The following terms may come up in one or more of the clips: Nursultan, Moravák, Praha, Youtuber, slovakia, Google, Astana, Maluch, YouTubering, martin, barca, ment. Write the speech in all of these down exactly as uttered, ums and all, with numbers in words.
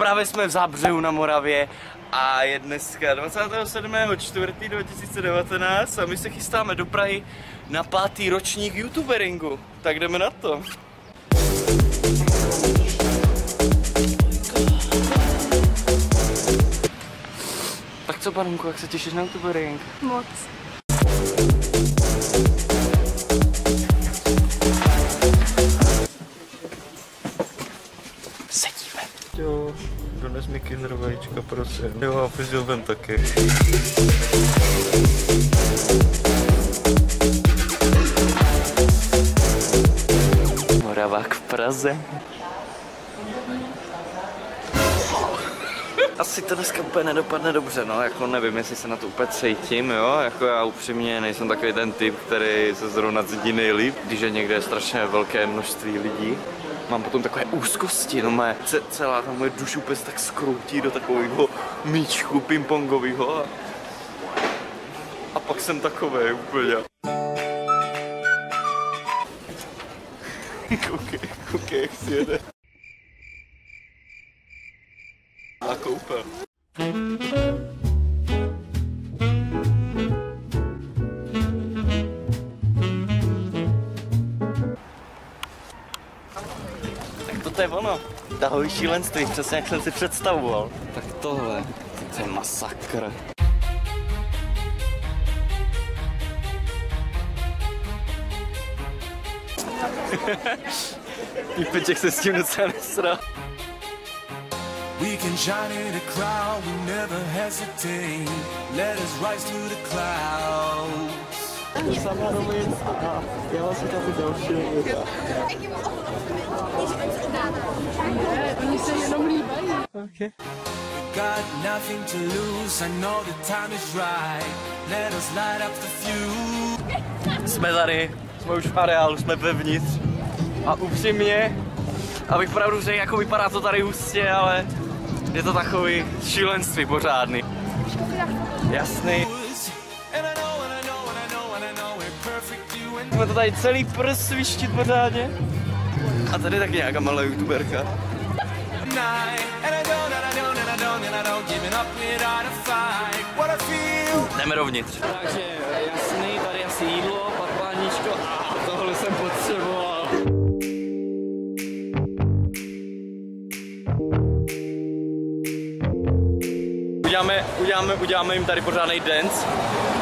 Právě jsme v Zábřehu na Moravě a je dneska dvacátého sedmého čtvrtého dva tisíce devatenáct a my se chystáme do Prahy na pátý ročník YouTuberingu. Tak jdeme na to. Tak co, panunku, jak se těšíš na YouTubering? Moc. Sedíme. Jo, dones mi Kinder vajíčka, prosím. Jo, a pozděl vem taky. Moravák v Praze. Asi to dneska úplně nedopadne dobře, no, jako nevím, jestli se na to úplně cítím, jo, jako já upřímně nejsem takový ten typ, který se zrovna cítí nejlíp, když je někde strašně velké množství lidí. Mám potom takové úzkosti, no mé, celá ta moje dušu úplně tak skroutí do takového míčku pingpongového a... a pak jsem takový úplně. Koukej, koukej, jak si jede. A koupel. Tak toto je ono. Tahový šílenství, přesně jak jsem si představoval. Tak tohle, to je masakr. Pípeček se s tím docela nesral. We can shine in a crowd, we never hesitate. Let us rise to the clouds. Okay. We got nothing to lose, I know the time is right. Let us light up the fuse. Jsme tady, jsme už v areálu, jsme vevnitř. A upřímně, abych pravdu řekl, jako vypadá to tady hustě, ale je to takový šílenství pořádný. Jasný. Jsme to tady celý prst svištit pořádně. A tady taky nějaká malá youtuberka. Jdeme rovnitř. Takže jasný, tady asi jídlo, papáníčko a tohle jsem potřeboval. Uděláme, uděláme, uděláme jim tady pořádnej dance.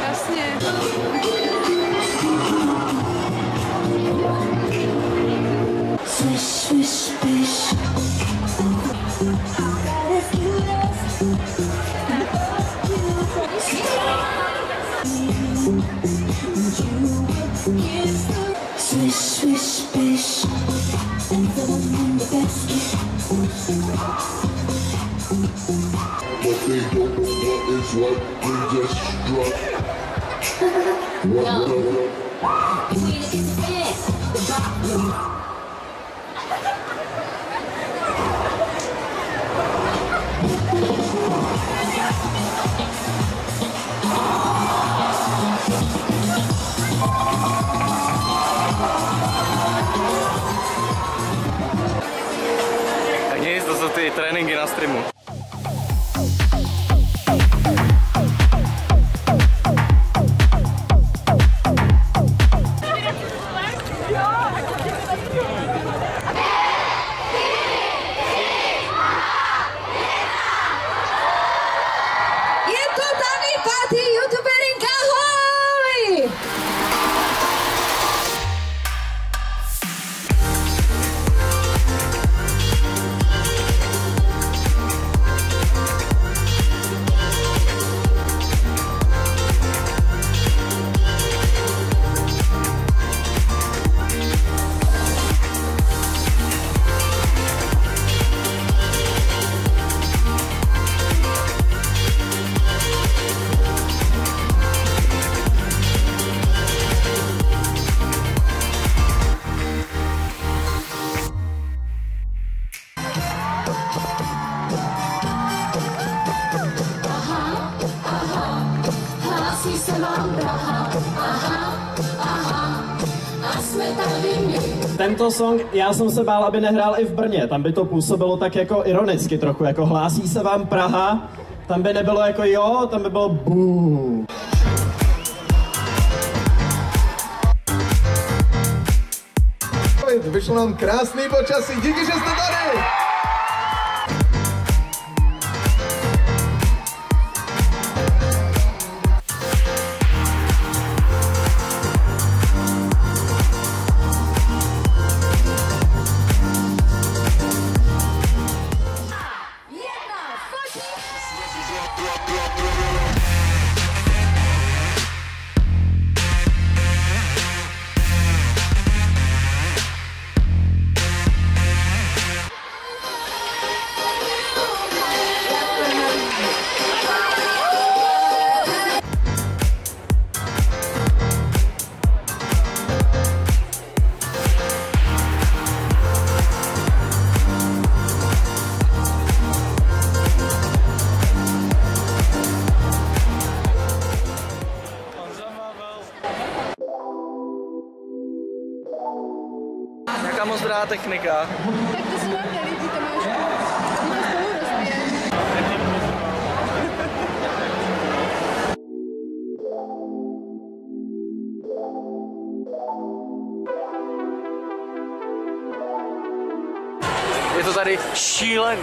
Jasně. Tak nic, to jsou ty tréninky na streamu. Tento song, já jsem se bál, aby nehrál i v Brně, tam by to působilo tak jako ironicky trochu, jako hlásí se vám Praha, tam by nebylo jako jo, tam by bylo buu. Vyšlo nám krásný počasí, díky, že jste tady! Jaká moc drá technika. Tak to si mám nelíbí, to máš spolu rozpět. Je to tady šílen.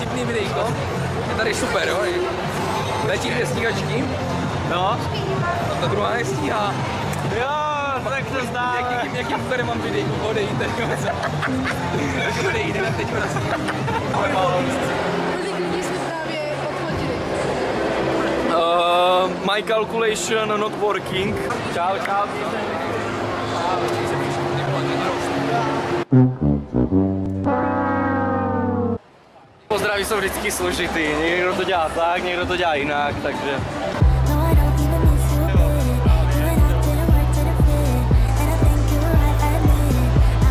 Tipný videjko, je tady super, jo? Letí dvě stíhačky, no. A ta druhá nestíhá. Jo, tak to zná. Jakým, jakým tady mám videjku, odejte. Odejte, teď ho nastíhám. Kolik lidí jsme právě odhodili? My calculation not working. Čau, čau. Pozdravy jsou vždycky složitý, někdo to dělá tak, někdo to dělá jinak, takže...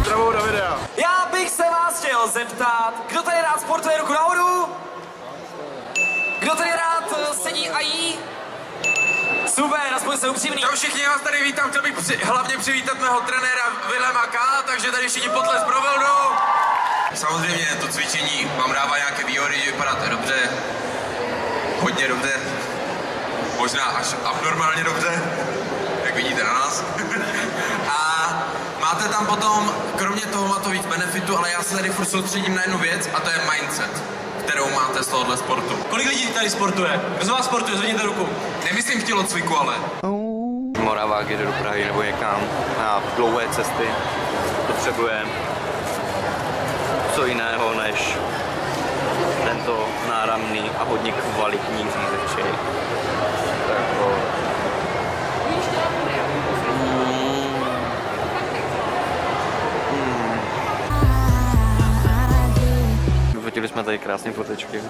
Zdravou do videa. Já bych se vás chtěl zeptat, kdo tady rád sportuje, ruku nahoru? Kdo tady rád sedí a jí? Super, aspoň se upřímný. Jo, všichni vás tady vítám, chtěl bych při, hlavně přivítat mého trenéra Viléma K, takže tady všichni potles pro Vildu. Samozřejmě to cvičení vám dává nějaké výhody, že vypadáte dobře, hodně dobře, možná až abnormálně dobře, jak vidíte na nás. A máte tam potom, kromě toho má to víc benefitu, ale já se tady furt soustředím na jednu věc a to je mindset, kterou máte z tohohle sportu. Kolik lidí tady sportuje? Kdo z vás sportuje? Zvedněte ruku. Nemyslím v tělocviku, ale. Moravák jede do Prahy nebo někam na dlouhé cesty, potřebujeme co jiného než tento náramný a hodně kvalitní řízeček. Tak to... Hmm. Hmm. Vyfotili jsme tady krásné fotečky.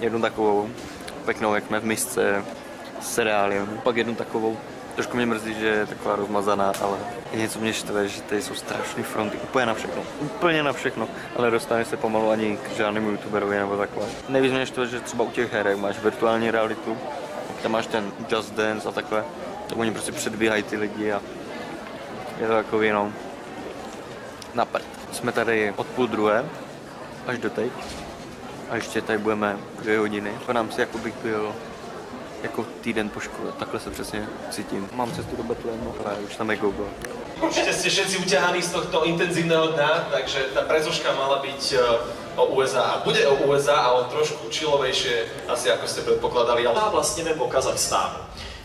Jednu takovou pěknou, jak jsme v misce s cereálem. Pak jednu takovou. Trošku mě mrzí, že je taková rozmazaná, ale něco mě štve, že tady jsou strašné fronty, úplně na všechno, úplně na všechno, ale dostane se pomalu ani k žádnému youtuberovi nebo takhle. Nejvíc mě štve, že třeba u těch her, jak máš virtuální realitu, tam máš ten Just Dance a takhle, tak oni prostě předbíhají ty lidi a je to takový, no, na prd. Jsme tady od půl druhé až do teď a ještě tady budeme dvě hodiny. To nám si jakoby byl jako týden po škole, takhle se přesně cítím. Mám cestu do Betlému, ale už tam je Google. Určite ste všetci utiahaní z tohto intenzívneho dňa, takže tá prezoška mala byť o U S A. A bude o U S A, ale trošku chillovejšie, asi ako ste predpokladali. A vlastne viem o Kazachstánu.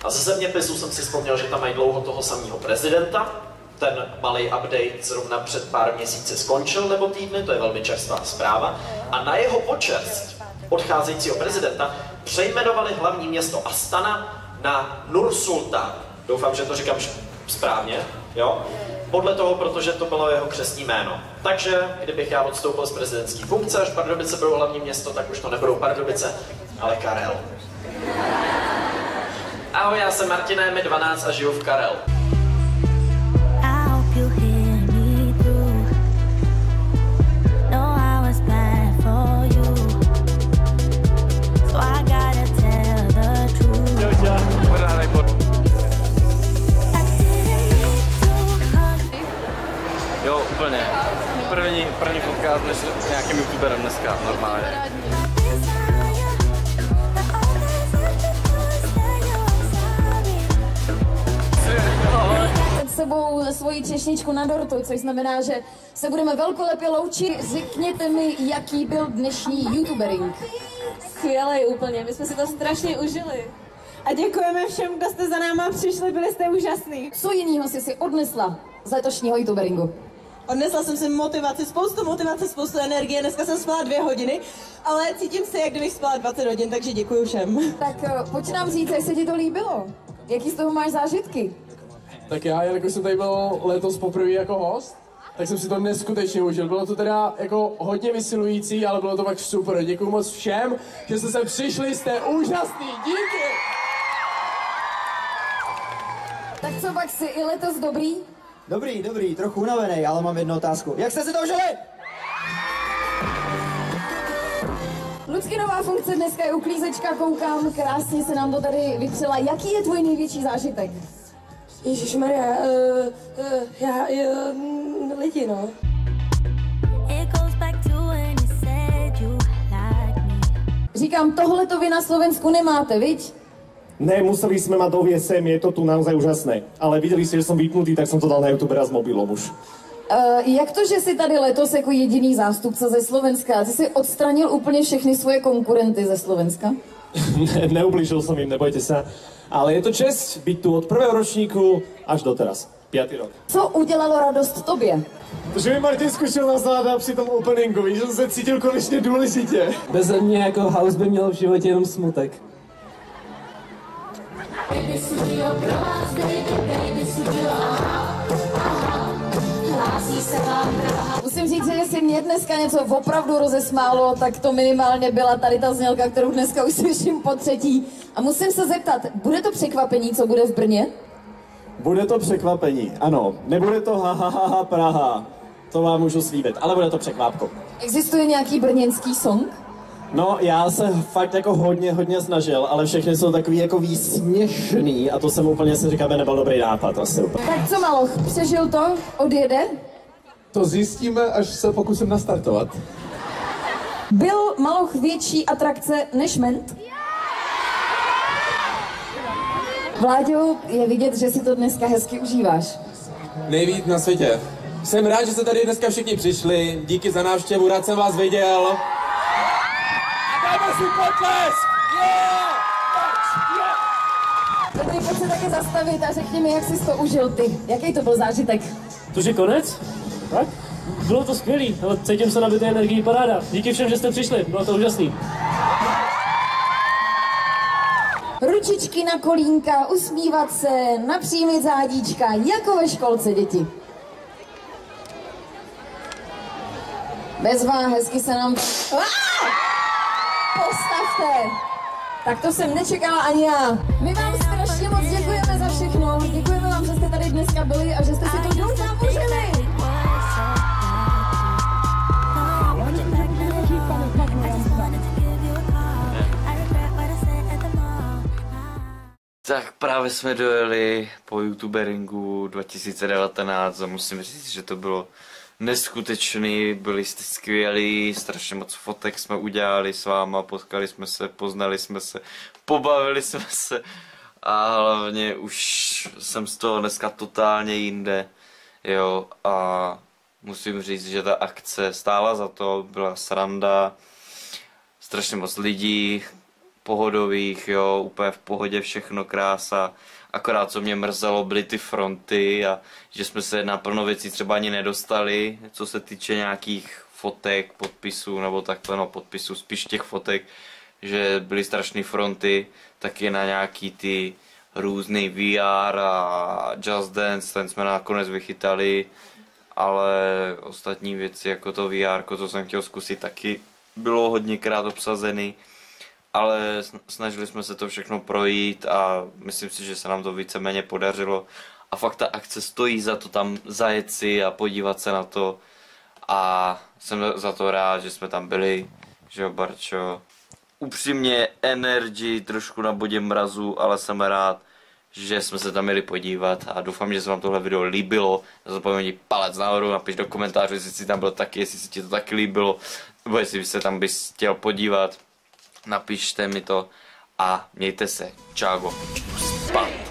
A ze zeměpisu jsem si vzpomněl, že tam mají dlouho toho samého prezidenta. Ten malý update zrovna před pár měsíci skončil, nebo týdny, to je velmi čerstvá zpráva. A na jeho počest odcházejícího prezidenta přejmenovali hlavní město Astana na Nursultan. Doufám, že to říkám správně. Jo? Podle toho, protože to bylo jeho křestní jméno. Takže kdybych já odstoupil z prezidentské funkce, až Pardubice budou hlavní město, tak už to nebudou Pardubice, ale Karel. Ahoj, já jsem Martina, je mi dvanáct a žiju v Karel. Jo, úplně. První, první podcast s nějakým youtuberem dneska, normálně. Sebou svoji češničku na dortu, což znamená, že se budeme velkolepě loučit. Řekněte mi, jaký byl dnešní YouTubering. Skvělej úplně, my jsme si to strašně užili. A děkujeme všem, kdo jste za náma přišli, byli jste úžasný. Co jiného jsi si odnesla z letošního YouTuberingu? Odnesla jsem si motivaci, spoustu motivace, spoustu energie. Dneska jsem spala dvě hodiny, ale cítím se, jak kdybych spala dvacet hodin, takže děkuji všem. Tak pojď nám říct, jak se ti to líbilo. Jaký z toho máš zážitky? Tak já, jelikož jsem tady byl letos poprvé jako host, tak jsem si to neskutečně užil. Bylo to teda jako hodně vysilující, ale bylo to fakt super. Děkuju moc všem, že jste sem přišli, jste úžasný, díky! Tak co, pak jsi i letos dobrý? Dobrý, dobrý, trochu unavený, ale mám jednu otázku. Jak jste si to užili? Lucky, nová funkce dneska je uklízečka, koukám, krásně se nám to tady vytřela. Jaký je tvůj největší zážitek? Ježišmarja, uh, uh, já, uh, lidi, no. Říkám, tohleto vy na Slovensku nemáte, viď? Ne, museli jsme ma doviesť sem, je to tu naozaj úžasné. Ale viděli jste, že jsem vypnutý, tak jsem to dal na YouTubera s mobilom už. Uh, jak to, že jsi tady letos jako jediný zástupce ze Slovenska? Ty jsi odstranil úplně všechny svoje konkurenty ze Slovenska? Ne, neublížil jsem jim, nebojte se. Ale je to čest být tu od prvého ročníku až doteraz. Pátý rok. Co udělalo radost tobě? To, že mi Martin zkušil na záda při tom openingu, víš, že jsem se cítil konečně důležitě. Bez mě jako house by měl v životě jenom smutek. Musím říct, že jestli mě dneska něco opravdu rozesmálo, tak to minimálně byla tady ta znělka, kterou dneska už slyším po třetí. A musím se zeptat, bude to překvapení, co bude v Brně? Bude to překvapení, ano. Nebude to ha, ha, ha, ha Praha, to vám můžu slíbit, ale bude to překvápko. Existuje nějaký brněnský song? No, já se fakt jako hodně, hodně snažil, ale všechny jsou takový jako výsměšný a to jsem úplně si říkal, že nebyl dobrý nápad asi. Tak co, Maluch, přežil to? Odjede? To zjistíme, až se pokusím nastartovat. Byl Maluch větší atrakce než ment? Vláďo, je vidět, že si to dneska hezky užíváš. Nejvíc na světě. Jsem rád, že jste tady dneska všichni přišli. Díky za návštěvu, rád jsem vás viděl. Dáme si potlesk! Yeah! Yeah! Dobrý, pojď se taky zastavit a řekni mi, jak jsi to užil ty. Jaký to byl zážitek? To je konec? Tak? Bylo to skvělý, ale cítím se nabité energii paráda. Díky všem, že jste přišli, bylo to úžasný. Ručičky na kolínka, usmívat se, napřímit zádíčka, jako ve školce, děti. Bez vás, hezky se nám... Postavte! Tak to jsem nečekala ani já. My vám strašně moc děkujeme za všechno. Děkujeme vám, že jste tady dneska byli a že jste si to dneska užili. Tak právě jsme dojeli po YouTuberingu dva tisíce devatenáct a musím říct, že to bylo neskutečný, byli jste skvělí, strašně moc fotek jsme udělali s váma, potkali jsme se, poznali jsme se, pobavili jsme se a hlavně už jsem z toho dneska totálně jinde, jo, a musím říct, že ta akce stála za to, byla sranda, strašně moc lidí, pohodových, jo, úplně v pohodě, všechno krása. Akorát co mě mrzelo, byly ty fronty a že jsme se na plno věcí třeba ani nedostali, co se týče nějakých fotek, podpisů nebo takhle, no podpisů, spíš těch fotek, že byly strašné fronty, taky na nějaký ty různý V R a Just Dance, ten jsme nakonec vychytali, ale ostatní věci jako to V R, co jsem chtěl zkusit, taky bylo hodněkrát obsazený. Ale snažili jsme se to všechno projít a myslím si, že se nám to víceméně podařilo. A fakt ta akce stojí za to tam zajet si a podívat se na to. A jsem za to rád, že jsme tam byli, že jo, Barčo. Upřímně energy, trošku na bodě mrazu, ale jsem rád, že jsme se tam měli podívat a doufám, že se vám tohle video líbilo. Nezapomeň palec nahoru, napiš do komentářů, jestli jsi tam byl taky, jestli se ti to taky líbilo, nebo jestli by se tam bys chtěl podívat. Napište mi to a mějte se. Čágo. Spa.